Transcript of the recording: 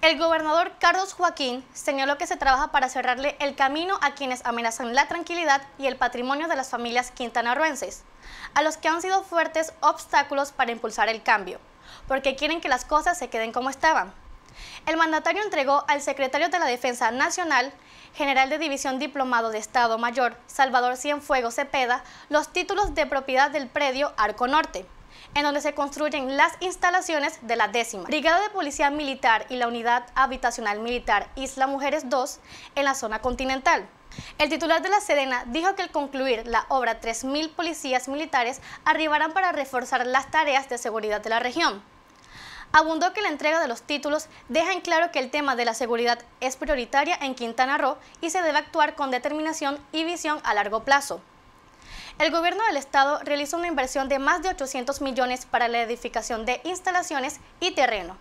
El gobernador Carlos Joaquín señaló que se trabaja para cerrarle el camino a quienes amenazan la tranquilidad y el patrimonio de las familias quintanarroenses, a los que han sido fuertes obstáculos para impulsar el cambio, porque quieren que las cosas se queden como estaban. El mandatario entregó al secretario de la Defensa Nacional, general de División Diplomado de Estado Mayor, Salvador Cienfuegos Cepeda, los títulos de propiedad del predio Arco Norte, en donde se construyen las instalaciones de la 10ª Brigada de Policía Militar y la Unidad Habitacional Militar Isla Mujeres 2 en la zona continental. El titular de la Sedena dijo que al concluir la obra 3.000 policías militares arribarán para reforzar las tareas de seguridad de la región. Abundó que la entrega de los títulos deja en claro que el tema de la seguridad es prioritaria en Quintana Roo y se debe actuar con determinación y visión a largo plazo. El gobierno del estado realizó una inversión de más de 800 millones para la edificación de instalaciones y terreno.